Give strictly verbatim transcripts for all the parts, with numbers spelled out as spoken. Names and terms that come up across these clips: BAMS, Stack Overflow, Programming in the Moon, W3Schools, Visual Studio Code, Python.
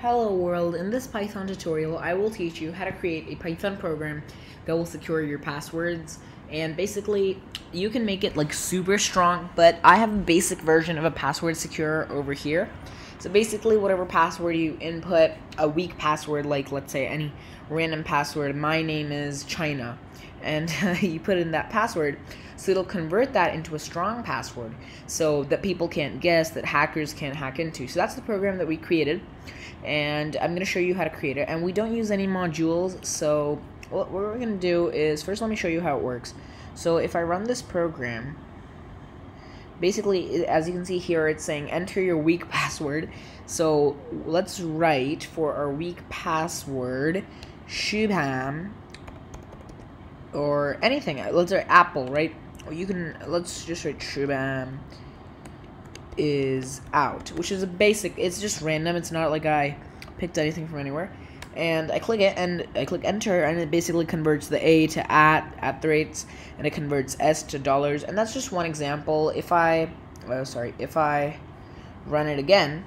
Hello world, in this Python tutorial I will teach you how to create a Python program that will secure your passwords, and basically you can make it like super strong, but I have a basic version of a password secure over here. So basically whatever password you input, a weak password, like let's say any random password, my name is China, and you put in that password, so it'll convert that into a strong password so that people can't guess, that hackers can't hack into. So that's the program that we created, and I'm going to show you how to create it. And we don't use any modules, so what we're going to do is, first let me show you how it works. So if I run this program, basically as you can see here, it's saying enter your weak password. So let's write for our weak password Shubham, or anything. Let's write Apple, right? You can, let's just write Shubham is out, which is a basic, it's just random, it's not like I picked anything from anywhere. And I click it, and I click enter, and it basically converts the A to at, at the rates, and it converts S to dollars, and that's just one example. If I, oh, sorry, if I run it again,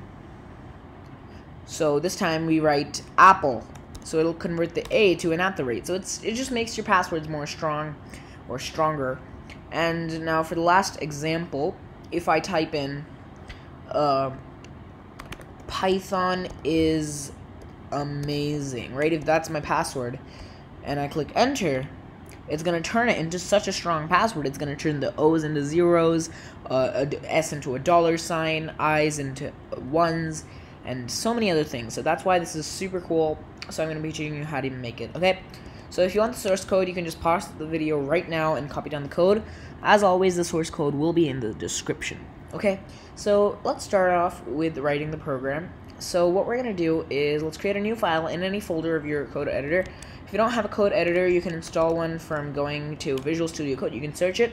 so this time we write Apple, so it'll convert the A to an at the rate. So it's it just makes your passwords more strong, or stronger. And now for the last example, if I type in uh, Python is amazing, right? If that's my password and I click enter, it's gonna turn it into such a strong password. It's gonna turn the O's into zeros, uh, S into a dollar sign, I's into ones, and so many other things. So that's why this is super cool. So I'm gonna be teaching you how to make it. Okay, so if you want the source code, you can just pause the video right now and copy down the code. As always, the source code will be in the description. Okay, so let's start off with writing the program. So what we're gonna do is, let's create a new file in any folder of your code editor. If you don't have a code editor, you can install one from going to Visual Studio Code. You can search it,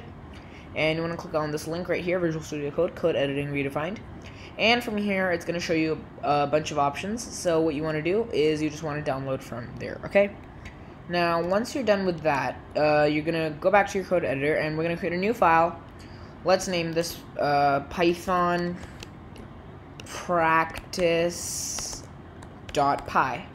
and you wanna click on this link right here, Visual Studio Code, Code Editing Redefined. And from here, it's gonna show you a bunch of options. So what you wanna do is you just wanna download from there, okay? Now, once you're done with that, uh, you're gonna go back to your code editor, and we're gonna create a new file. Let's name this uh, Python practice dot p y.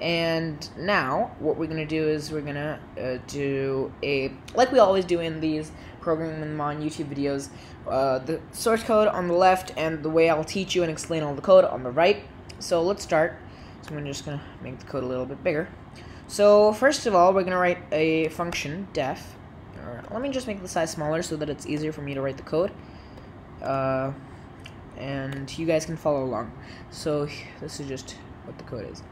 And now what we're gonna do is we're gonna uh, do a, like we always do in these Programming in the Moon YouTube videos, uh, the source code on the left, and the way I'll teach you and explain all the code on the right. So let's start. So I'm just gonna make the code a little bit bigger. So first of all, we're gonna write a function def. Or let me just make the size smaller so that it's easier for me to write the code. Uh, and you guys can follow along. So this is just what the code is.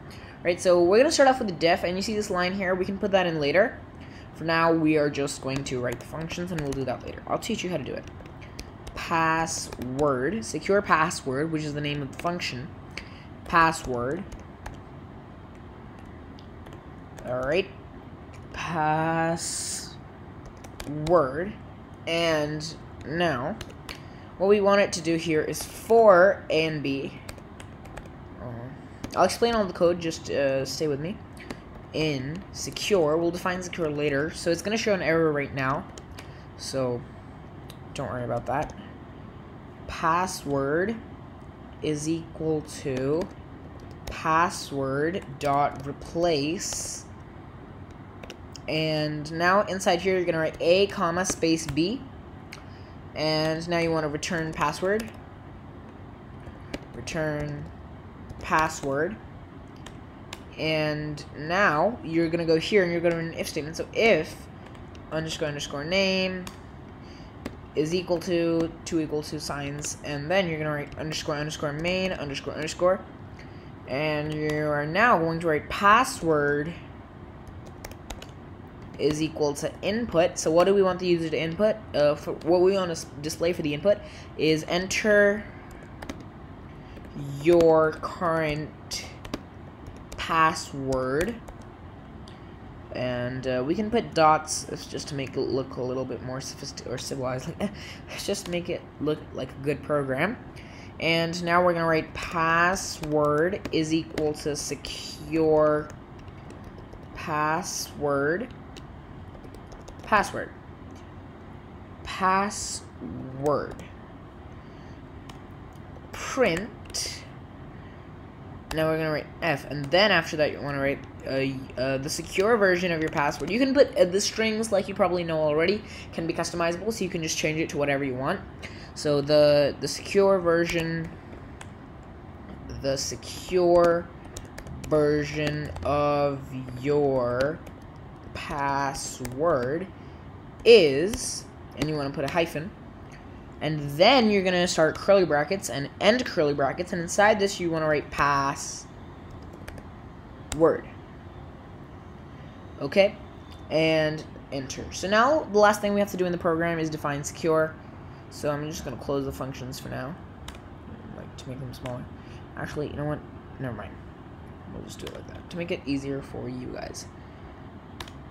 Right, so we're gonna start off with the def, and you see this line here, we can put that in later. For now, we are just going to write the functions, and we'll do that later. I'll teach you how to do it. Password, secure password, which is the name of the function. Password. Alright. Password. And now what we want it to do here is for A and B. Um, I'll explain all the code, just uh, stay with me. In secure, we'll define secure later, so it's going to show an error right now, so don't worry about that. Password is equal to password dot replace, and now inside here you're going to write A comma space B. And now you want to return password, return password, and now you're going to go here and you're going to run an if statement. So if underscore underscore name is equal to two equal to signs, and then you're going to write underscore underscore main underscore underscore, and you are now going to write password is equal to input. So what do we want the user to input? Uh, for what we want to display for the input is enter your current password, and uh, we can put dots just to make it look a little bit more sophisticated or civilized. Just make it look like a good program. And now we're gonna write password is equal to secure password. Password. Password. Print Now we're gonna write F, and then after that you want to write uh, uh, the secure version of your password. You can put uh, the strings, like you probably know already, can be customizable, so you can just change it to whatever you want. So the the secure version, the secure version of your password is, and you want to put a hyphen. And then you're going to start curly brackets and end curly brackets. And inside this, you want to write password. Okay? And enter. So now the last thing we have to do in the program is define secure. So I'm just going to close the functions for now, like to make them smaller. Actually, you know what? Never mind. We'll just do it like that to make it easier for you guys.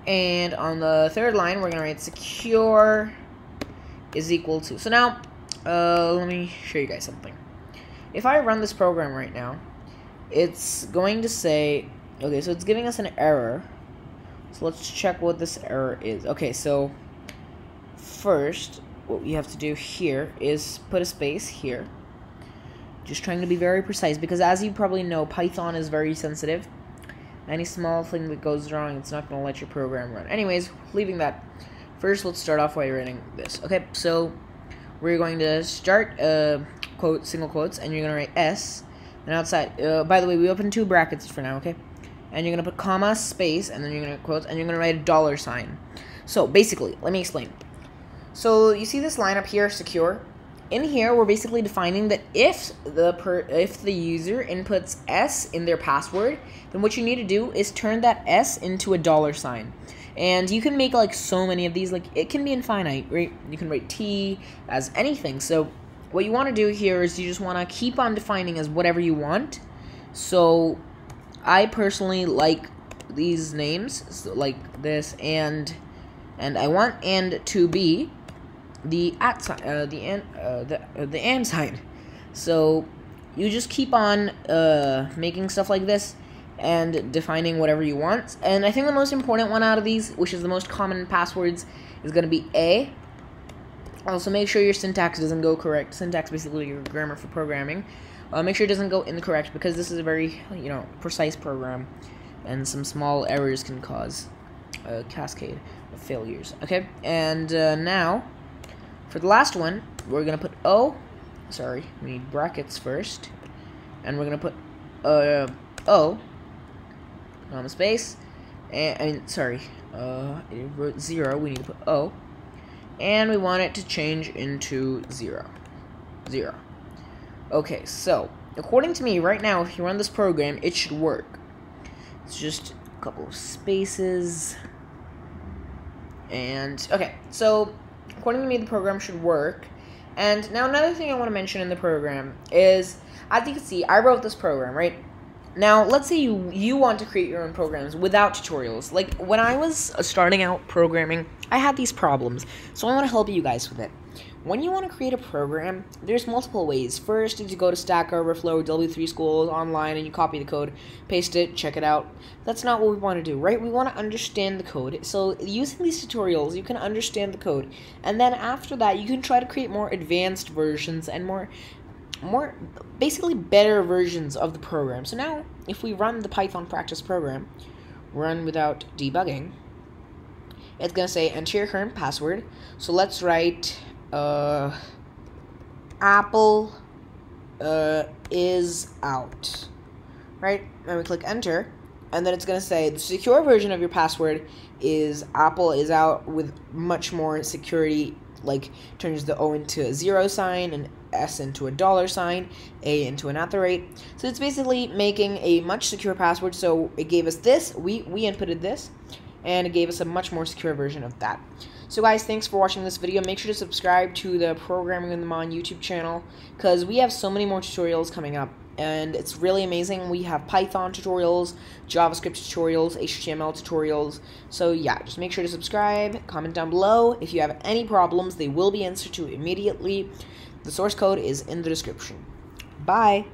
And on the third line, we're going to write secure is equal to. So now uh, let me show you guys something. If I run this program right now, it's going to say, okay, so it's giving us an error, so let's check what this error is. Okay, so first what we have to do here is put a space here, just trying to be very precise, because as you probably know, Python is very sensitive. Any small thing that goes wrong, it's not going to let your program run. Anyways, leaving that. First, let's start off by writing this. Okay, so we're going to start uh, quote, single quotes, and you're going to write S. And outside, uh, by the way, we open two brackets for now, okay? And you're going to put comma, space, and then you're going to quotes, and you're going to write a dollar sign. So basically, let me explain. So you see this line up here, secure. In here, we're basically defining that if the per if the user inputs S in their password, then what you need to do is turn that S into a dollar sign. And you can make like so many of these, like it can be infinite, right? You can write T as anything. So what you want to do here is you just want to keep on defining as whatever you want. So I personally like these names, so like this, and and I want and to be the at sign, uh, the and uh, the uh, the and sign. So you just keep on uh, making stuff like this and defining whatever you want. And I think the most important one out of these, which is the most common in passwords, is going to be A. Also, make sure your syntax doesn't go correct. Syntax, basically your grammar for programming. Uh, make sure it doesn't go incorrect, because this is a very, you know, precise program, and some small errors can cause a cascade of failures. Okay, and uh, now for the last one, we're going to put O. Sorry, we need brackets first. And we're going to put uh, O. Um, space, and I mean, sorry, uh, it wrote zero, we need to put O, and we want it to change into zero, zero. Okay, so, according to me, right now, if you run this program, it should work. It's just a couple of spaces, and, okay, so, according to me, the program should work. And now another thing I want to mention in the program is, as you can see, I wrote this program, right? Now, let's say you, you want to create your own programs without tutorials. Like, when I was starting out programming, I had these problems, so I want to help you guys with it. When you want to create a program, there's multiple ways. First is you go to Stack Overflow, W three Schools, online, and you copy the code, paste it, check it out. That's not what we want to do, right? We want to understand the code. So using these tutorials, you can understand the code. And then after that, you can try to create more advanced versions and more... more basically better versions of the program. So now if we run the Python practice program, run without debugging, it's gonna say enter your current password. So let's write uh, apple uh, is out, right? And we click enter, and then it's gonna say the secure version of your password is apple is out, with much more security, like turns the O into a zero sign and S into a dollar sign, A into an at the rate. So it's basically making a much secure password. So it gave us this, we, we inputted this, and it gave us a much more secure version of that. So guys, thanks for watching this video. Make sure to subscribe to the Programming in the Moon YouTube channel, because we have so many more tutorials coming up, and it's really amazing. We have Python tutorials, JavaScript tutorials, H T M L tutorials. So yeah, just make sure to subscribe, comment down below. If you have any problems, they will be answered to immediately. The source code is in the description. Bye!